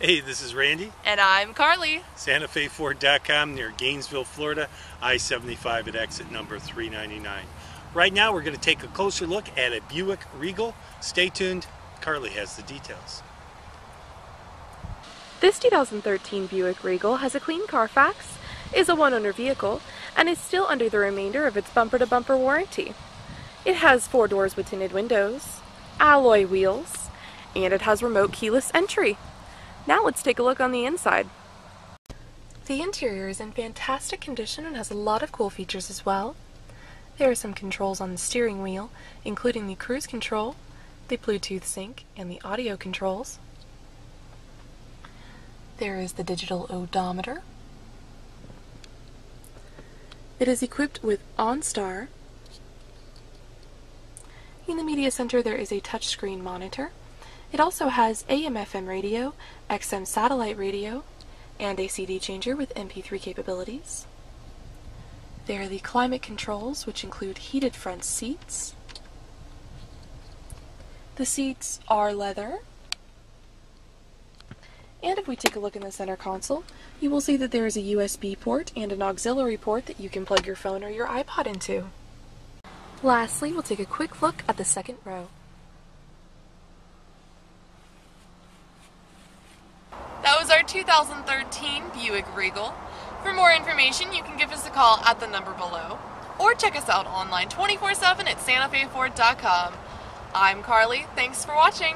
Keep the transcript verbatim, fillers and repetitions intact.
Hey, this is Randy. And I'm Carly. Santa Fe Ford dot com near Gainesville, Florida, I seventy-five at exit number three ninety-nine. Right now we're going to take a closer look at a Buick Regal. Stay tuned, Carly has the details. This two thousand thirteen Buick Regal has a clean Carfax, is a one-owner vehicle, and is still under the remainder of its bumper-to-bumper warranty. It has four doors with tinted windows, alloy wheels, and it has remote keyless entry. Now let's take a look on the inside. The interior is in fantastic condition and has a lot of cool features as well. There are some controls on the steering wheel, including the cruise control, the Bluetooth sync, and the audio controls. There is the digital odometer. It is equipped with OnStar. In the media center there is a touchscreen monitor. It also has A M F M radio, X M satellite radio, and a C D changer with M P three capabilities. There are the climate controls, which include heated front seats. The seats are leather. And if we take a look in the center console, you will see that there is a U S B port and an auxiliary port that you can plug your phone or your iPod into. Lastly, we'll take a quick look at the second row. That was our two thousand thirteen Buick Regal. For more information, you can give us a call at the number below, or check us out online twenty-four seven at Santa Fe Ford dot com. I'm Carly, thanks for watching!